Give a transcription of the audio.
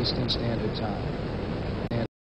Eastern Standard Time.